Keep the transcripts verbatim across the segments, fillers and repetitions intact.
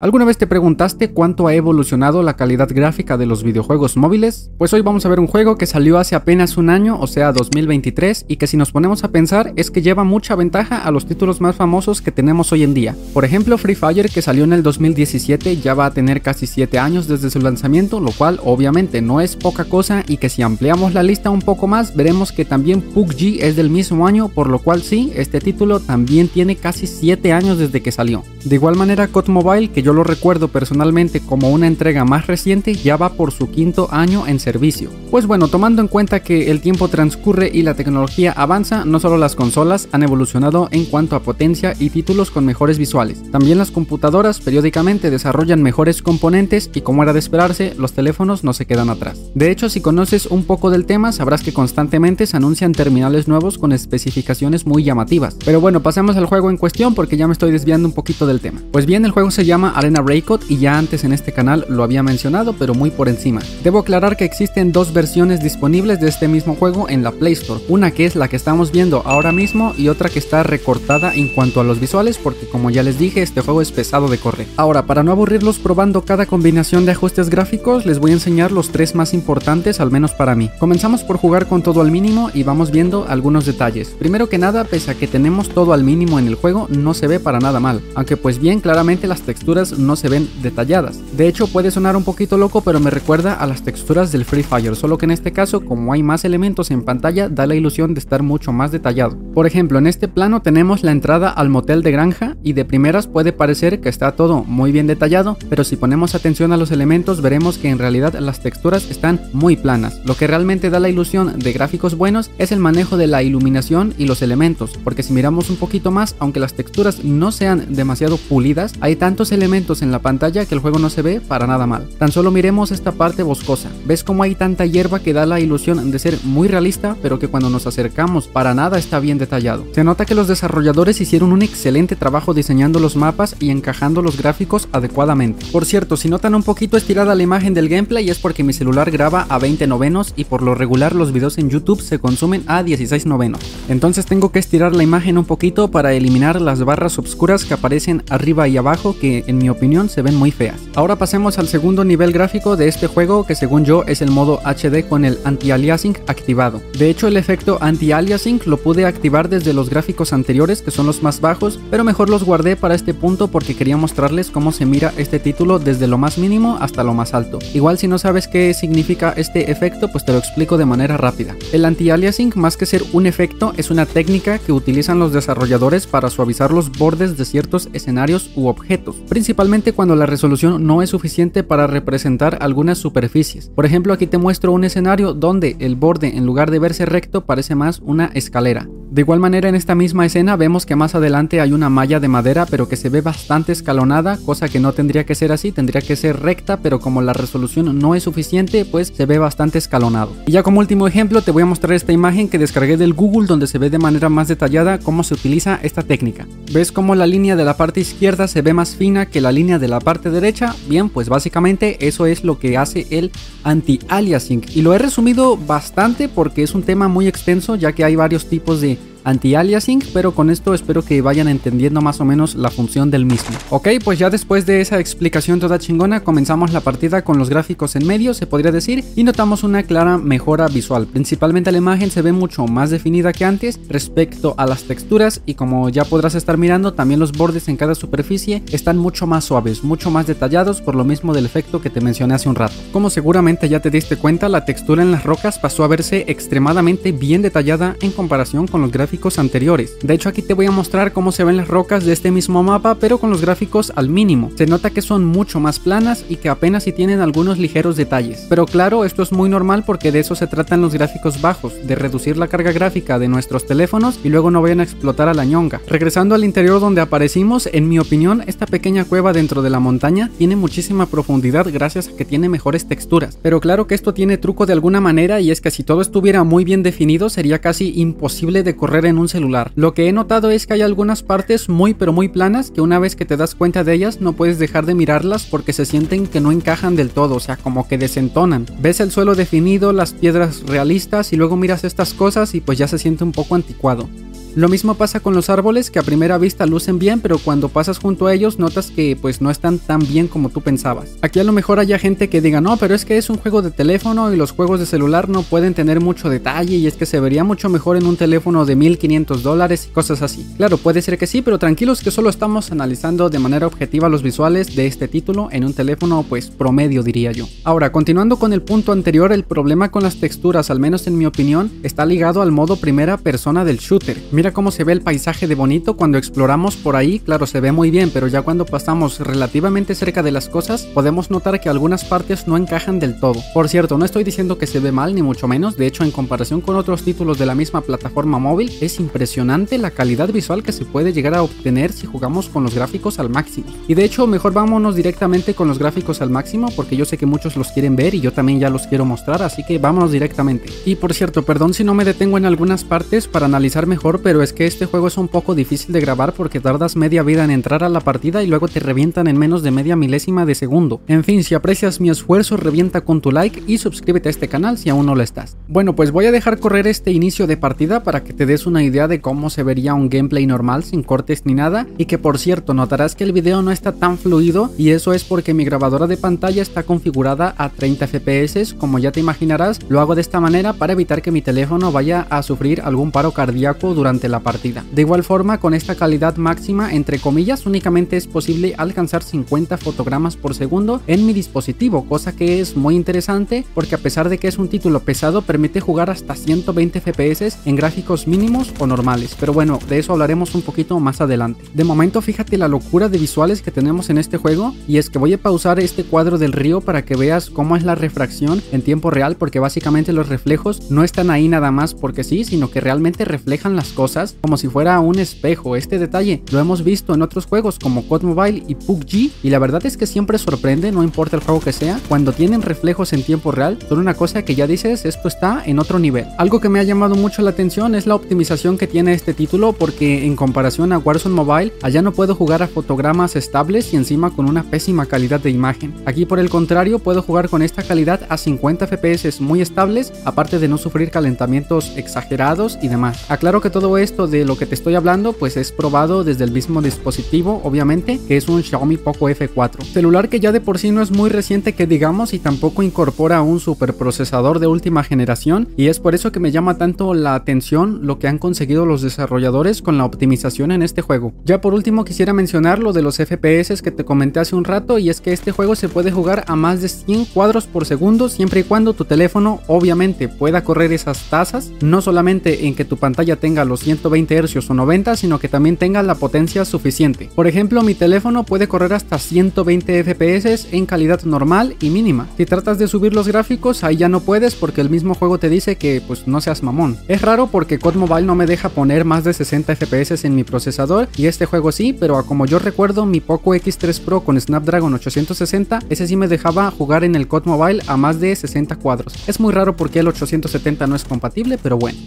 ¿Alguna vez te preguntaste cuánto ha evolucionado la calidad gráfica de los videojuegos móviles? Pues hoy vamos a ver un juego que salió hace apenas un año, o sea dos mil veintitrés, y que si nos ponemos a pensar es que lleva mucha ventaja a los títulos más famosos que tenemos hoy en día. Por ejemplo, Free Fire, que salió en el dos mil diecisiete, ya va a tener casi siete años desde su lanzamiento, lo cual obviamente no es poca cosa, y que si ampliamos la lista un poco más veremos que también P U B G es del mismo año, por lo cual sí, este título también tiene casi siete años desde que salió. De igual manera, C O D Mobile, que yo Yo lo recuerdo personalmente como una entrega más reciente, ya va por su quinto año en servicio. Pues bueno, tomando en cuenta que el tiempo transcurre y la tecnología avanza, no solo las consolas han evolucionado en cuanto a potencia y títulos con mejores visuales, también las computadoras periódicamente desarrollan mejores componentes y, como era de esperarse, los teléfonos no se quedan atrás. De hecho, si conoces un poco del tema, sabrás que constantemente se anuncian terminales nuevos con especificaciones muy llamativas. Pero bueno, pasemos al juego en cuestión porque ya me estoy desviando un poquito del tema. Pues bien, el juego se llama Arena Breakout y ya antes en este canal lo había mencionado, pero muy por encima. Debo aclarar que existen dos versiones disponibles de este mismo juego en la Play Store, una que es la que estamos viendo ahora mismo y otra que está recortada en cuanto a los visuales porque, como ya les dije, este juego es pesado de correr. Ahora, para no aburrirlos probando cada combinación de ajustes gráficos, les voy a enseñar los tres más importantes, al menos para mí. Comenzamos por jugar con todo al mínimo y vamos viendo algunos detalles. Primero que nada, pese a que tenemos todo al mínimo en el juego, no se ve para nada mal, aunque pues bien claramente las texturas no se ven detalladas. De hecho, puede sonar un poquito loco, pero me recuerda a las texturas del Free Fire, solo que en este caso, como hay más elementos en pantalla, da la ilusión de estar mucho más detallado. Por ejemplo, en este plano tenemos la entrada al motel de granja y de primeras puede parecer que está todo muy bien detallado, pero si ponemos atención a los elementos veremos que en realidad las texturas están muy planas. Lo que realmente da la ilusión de gráficos buenos es el manejo de la iluminación y los elementos, porque si miramos un poquito más, aunque las texturas no sean demasiado pulidas, hay tantos elementos en la pantalla que el juego no se ve para nada mal. Tan solo miremos esta parte boscosa. ¿Ves cómo hay tanta hierba que da la ilusión de ser muy realista, pero que cuando nos acercamos para nada está bien detallado? Se nota que los desarrolladores hicieron un excelente trabajo diseñando los mapas y encajando los gráficos adecuadamente. Por cierto, si notan un poquito estirada la imagen del gameplay es porque mi celular graba a veinte novenos y por lo regular los videos en YouTube se consumen a dieciséis novenos. Entonces tengo que estirar la imagen un poquito para eliminar las barras oscuras que aparecen arriba y abajo que en mi opinión se ven muy feas. Ahora pasemos al segundo nivel gráfico de este juego, que según yo es el modo H D con el anti-aliasing activado. De hecho, el efecto anti-aliasing lo pude activar desde los gráficos anteriores, que son los más bajos, pero mejor los guardé para este punto porque quería mostrarles cómo se mira este título desde lo más mínimo hasta lo más alto. Igual si no sabes qué significa este efecto, pues te lo explico de manera rápida. El anti-aliasing, más que ser un efecto, es una técnica que utilizan los desarrolladores para suavizar los bordes de ciertos escenarios u objetos, principalmente Principalmente cuando la resolución no es suficiente para representar algunas superficies. Por ejemplo, aquí te muestro un escenario donde el borde, en lugar de verse recto, parece más una escalera. De igual manera, en esta misma escena vemos que más adelante hay una malla de madera, pero que se ve bastante escalonada, cosa que no tendría que ser así, tendría que ser recta, pero como la resolución no es suficiente, pues se ve bastante escalonado. Y ya como último ejemplo te voy a mostrar esta imagen que descargué del Google, donde se ve de manera más detallada cómo se utiliza esta técnica. ¿Ves cómo la línea de la parte izquierda se ve más fina que la línea de la parte derecha? Bien, pues básicamente eso es lo que hace el anti-aliasing, y lo he resumido bastante porque es un tema muy extenso, ya que hay varios tipos de anti-aliasing, pero con esto espero que vayan entendiendo más o menos la función del mismo. Ok, pues ya después de esa explicación toda chingona, comenzamos la partida con los gráficos en medio, se podría decir, y notamos una clara mejora visual. Principalmente la imagen se ve mucho más definida que antes respecto a las texturas, y como ya podrás estar mirando, también los bordes en cada superficie están mucho más suaves, mucho más detallados, por lo mismo del efecto que te mencioné hace un rato. Como seguramente ya te diste cuenta, la textura en las rocas pasó a verse extremadamente bien detallada en comparación con los gráficos anteriores. De hecho, aquí te voy a mostrar cómo se ven las rocas de este mismo mapa, pero con los gráficos al mínimo. Se nota que son mucho más planas y que apenas si tienen algunos ligeros detalles. Pero claro, esto es muy normal porque de eso se tratan los gráficos bajos, de reducir la carga gráfica de nuestros teléfonos y luego no vayan a explotar a la ñonga. Regresando al interior donde aparecimos, en mi opinión, esta pequeña cueva dentro de la montaña tiene muchísima profundidad gracias a que tiene mejores texturas. Pero claro que esto tiene truco de alguna manera, y es que si todo estuviera muy bien definido sería casi imposible de correr en un celular. Lo que he notado es que hay algunas partes muy pero muy planas que una vez que te das cuenta de ellas no puedes dejar de mirarlas porque se sienten que no encajan del todo, o sea, como que desentonan. Ves el suelo definido, las piedras realistas, y luego miras estas cosas y pues ya se siente un poco anticuado. Lo mismo pasa con los árboles, que a primera vista lucen bien, pero cuando pasas junto a ellos notas que pues no están tan bien como tú pensabas. Aquí a lo mejor haya gente que diga, no, pero es que es un juego de teléfono y los juegos de celular no pueden tener mucho detalle y es que se vería mucho mejor en un teléfono de mil quinientos dólares y cosas así. Claro, puede ser que sí, pero tranquilos que solo estamos analizando de manera objetiva los visuales de este título en un teléfono pues promedio, diría yo. Ahora, continuando con el punto anterior, el problema con las texturas, al menos en mi opinión, está ligado al modo primera persona del shooter. Mira cómo se ve el paisaje de bonito cuando exploramos por ahí, claro se ve muy bien, pero ya cuando pasamos relativamente cerca de las cosas podemos notar que algunas partes no encajan del todo. Por cierto, no estoy diciendo que se ve mal ni mucho menos, de hecho en comparación con otros títulos de la misma plataforma móvil es impresionante la calidad visual que se puede llegar a obtener si jugamos con los gráficos al máximo. Y de hecho mejor vámonos directamente con los gráficos al máximo porque yo sé que muchos los quieren ver y yo también ya los quiero mostrar, así que vámonos directamente. Y por cierto, perdón si no me detengo en algunas partes para analizar mejor, pero es que este juego es un poco difícil de grabar porque tardas media vida en entrar a la partida y luego te revientan en menos de media milésima de segundo. En fin, si aprecias mi esfuerzo, revienta con tu like y suscríbete a este canal si aún no lo estás. Bueno, pues voy a dejar correr este inicio de partida para que te des una idea de cómo se vería un gameplay normal sin cortes ni nada, y que por cierto notarás que el video no está tan fluido y eso es porque mi grabadora de pantalla está configurada a treinta F P S, como ya te imaginarás. Lo hago de esta manera para evitar que mi teléfono vaya a sufrir algún paro cardíaco durante la partida. De igual forma, con esta calidad máxima entre comillas únicamente es posible alcanzar cincuenta fotogramas por segundo en mi dispositivo, cosa que es muy interesante porque a pesar de que es un título pesado permite jugar hasta ciento veinte F P S en gráficos mínimos o normales, pero bueno, de eso hablaremos un poquito más adelante. De momento fíjate la locura de visuales que tenemos en este juego, y es que voy a pausar este cuadro del río para que veas cómo es la refracción en tiempo real, porque básicamente los reflejos no están ahí nada más porque sí, sino que realmente reflejan las cosas como si fuera un espejo. Este detalle lo hemos visto en otros juegos como C O D Mobile y P U B G, y la verdad es que siempre sorprende, no importa el juego que sea, cuando tienen reflejos en tiempo real son una cosa que ya dices, esto está en otro nivel. Algo que me ha llamado mucho la atención es la optimización que tiene este título, porque en comparación a Warzone Mobile allá no puedo jugar a fotogramas estables y encima con una pésima calidad de imagen. Aquí por el contrario puedo jugar con esta calidad a cincuenta F P S muy estables, aparte de no sufrir calentamientos exagerados y demás. Aclaro que todo esto de lo que te estoy hablando pues es probado desde el mismo dispositivo, obviamente, que es un Xiaomi Poco F cuatro, celular que ya de por sí no es muy reciente que digamos y tampoco incorpora un superprocesador de última generación, y es por eso que me llama tanto la atención lo que han conseguido los desarrolladores con la optimización en este juego. Ya por último quisiera mencionar lo de los F P S que te comenté hace un rato, y es que este juego se puede jugar a más de cien cuadros por segundo siempre y cuando tu teléfono obviamente pueda correr esas tasas, no solamente en que tu pantalla tenga los ciento veinte hercios o noventa, sino que también tenga la potencia suficiente. Por ejemplo, mi teléfono puede correr hasta ciento veinte F P S en calidad normal y mínima. Si tratas de subir los gráficos ahí ya no puedes porque el mismo juego te dice que pues no seas mamón. Es raro porque C O D Mobile no me deja poner más de sesenta F P S en mi procesador y este juego sí, pero como yo recuerdo mi Poco X tres Pro con Snapdragon ochocientos sesenta, ese sí me dejaba jugar en el C O D Mobile a más de sesenta cuadros. Es muy raro porque el ochocientos setenta no es compatible, pero bueno.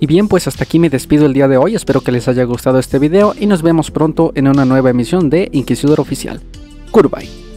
Y bien, pues hasta aquí me despido el día de hoy, espero que les haya gustado este video y nos vemos pronto en una nueva emisión de INKISIDOR Oficial. Goodbye.